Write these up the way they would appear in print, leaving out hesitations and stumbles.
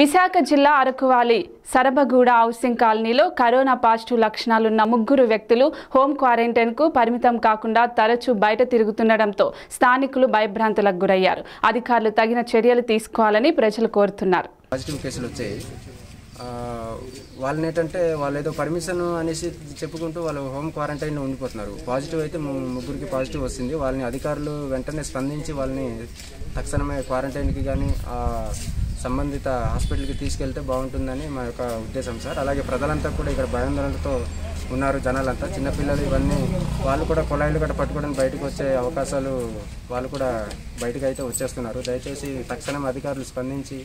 విశాఖ జిల్లా అరకువాలీ సరబగూడ హౌసింగ్ కాలనీలో corona positive లక్షణాలున్న ముగ్గురు వ్యక్తులు హోమ్ క్వారంటైన్కు పరిమితం కాకుండా తరచూ బయట తిరుగుతుండడంతో స్థానికులు భయభ్రాంతులకు గురయ్యారు. అధికారులు తగిన చర్యలు తీసుకోవాలని ప్రజలు కోరుతున్నారు. పాజిటివ్ కేసులు వచ్చాయి. వాళ్ళనేటంటే వాళ్ళు ఏదో పర్మిషన్ అనేసి చెప్పుకుంటూ వాళ్ళు హోమ్ క్వారంటైన్లో ఉండిపోతున్నారు. పాజిటివ్ అయితే ముగ్గురికి పాజిటివ్ వస్తుంది. వాళ్ళని అధికారులు వెంటనే స్పందించి వాళ్ళని తక్షణమే క్వారంటైన్కి కానీ సంబంధిత హాస్పిటల్కి తీసుకెళ్తే బాగుంటుందని మా యొక్క ఉద్దేశం సార్. అలాగే ప్రజలంతా కూడా ఇక్కడ భయాందోళనతో ఉన్నారు. జనాలంతా, చిన్నపిల్లలు ఇవన్నీ వాళ్ళు కూడా కుళాయిలు గట్రా పట్టుకోవడానికి బయటకు వచ్చే అవకాశాలు వాళ్ళు కూడా బయటకు అయితే వచ్చేస్తున్నారు. దయచేసి తక్షణం అధికారులు స్పందించి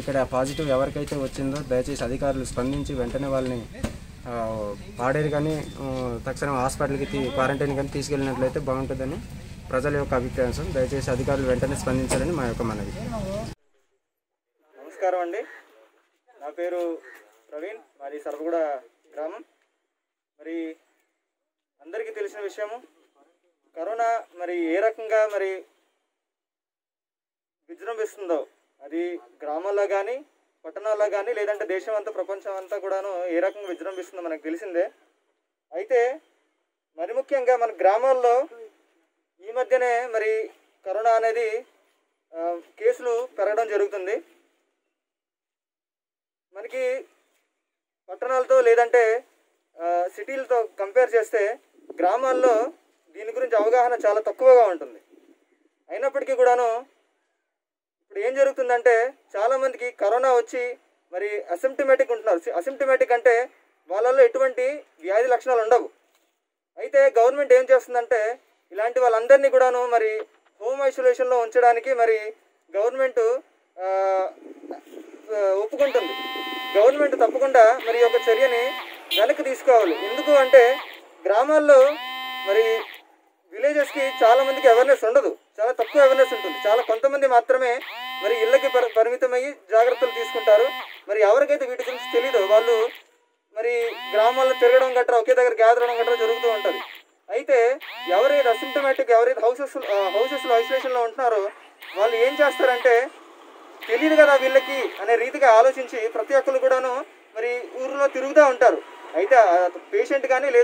ఇక్కడ పాజిటివ్ ఎవరికైతే వచ్చిందో దయచేసి అధికారులు స్పందించి వెంటనే వాళ్ళని పాడేరు కానీ తక్షణం హాస్పిటల్కి క్వారంటైన్ కానీ తీసుకెళ్ళినట్లయితే బాగుంటుందని ప్రజల యొక్క అభిప్రాయం సార్. దయచేసి అధికారులు వెంటనే స్పందించాలని మా యొక్క మనవి. నమస్కారం అండి, నా పేరు ప్రవీణ్, మాది సరబగూడ గ్రామం. మరి అందరికీ తెలిసిన విషయము, కరోనా మరి ఏ రకంగా మరి విజృంభిస్తుందో అది గ్రామాల్లో కానీ పట్టణాల్లో కానీ లేదంటే దేశం అంతా ప్రపంచం అంతా కూడాను ఏ రకంగా విజృంభిస్తుందో మనకు తెలిసిందే. అయితే మరి ముఖ్యంగా మన గ్రామాల్లో ఈ మధ్యనే మరి కరోనా అనేది కేసులు పెరగడం జరుగుతుంది. మనకి పట్టణాలతో లేదంటే సిటీలతో కంపేర్ చేస్తే గ్రామాల్లో దీని గురించి అవగాహన చాలా తక్కువగా ఉంటుంది. అయినప్పటికీ కూడాను ఇప్పుడు ఏం జరుగుతుందంటే చాలామందికి కరోనా వచ్చి మరి అసిమ్టమేటిక్ ఉంటున్నారు. అసిమ్టమేటిక్ అంటే వాళ్ళల్లో ఎటువంటి వ్యాధి లక్షణాలు ఉండవు. అయితే గవర్నమెంట్ ఏం చేస్తుందంటే ఇలాంటి వాళ్ళందరినీ కూడాను మరి హోమ్ ఐసోలేషన్లో ఉంచడానికి మరి గవర్నమెంట్ ఒప్పుకుంటుంది. గవర్నమెంట్ తప్పకుండా మరి యొక్క చర్యని వెనక్కి తీసుకోవాలి. ఎందుకు అంటే గ్రామాల్లో మరి విలేజెస్కి చాలామందికి అవేర్నెస్ ఉండదు, చాలా తక్కువ అవేర్నెస్ ఉంటుంది. చాలా కొంతమంది మాత్రమే మరి ఇళ్ళకి పరిమితమయ్యి జాగ్రత్తలు తీసుకుంటారు. మరి ఎవరికైతే వీటి గురించి తెలీదో వాళ్ళు మరి గ్రామాల్లో తిరగడం గట్రా, ఒకే దగ్గర గ్యాదర్ అవడం గట్రా జరుగుతూ ఉంటుంది. అయితే ఎవరైతే అసిమ్టమాటిక్, ఎవరైతే హౌసెస్లో ఐసోలేషన్లో ఉంటున్నారో వాళ్ళు ఏం చేస్తారంటే తెలియదు కదా వీళ్ళకి అనే రీతిగా ఆలోచించి ప్రతి ఒక్కరు కూడాను మరి ఊరిలో తిరుగుతూ ఉంటారు. అయితే పేషెంట్ కానీ